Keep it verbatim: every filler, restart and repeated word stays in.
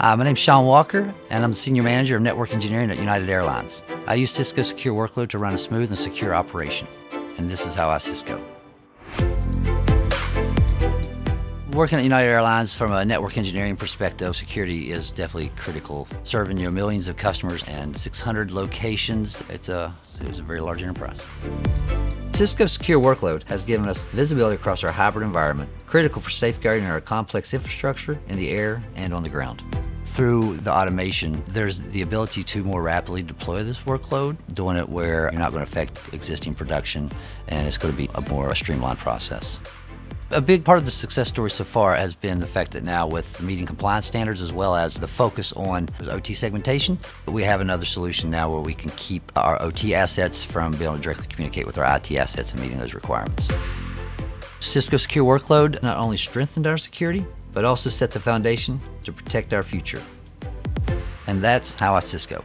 Uh, my name's Sean Walker, and I'm the Senior Manager of Network Engineering at United Airlines. I use Cisco Secure Workload to run a smooth and secure operation, and this is how I Cisco. Working at United Airlines from a network engineering perspective, security is definitely critical. Serving your millions of customers and six hundred locations, it's a, it's a very large enterprise. Cisco Secure Workload has given us visibility across our hybrid environment, critical for safeguarding our complex infrastructure in the air and on the ground. Through the automation, there's the ability to more rapidly deploy this workload, doing it where you're not going to affect existing production, and it's going to be a more streamlined process. A big part of the success story so far has been the fact that now with meeting compliance standards as well as the focus on O T segmentation, we have another solution now where we can keep our O T assets from being able to directly communicate with our I T assets and meeting those requirements. Cisco Secure Workload not only strengthened our security, but also set the foundation to protect our future. And that's how I Cisco.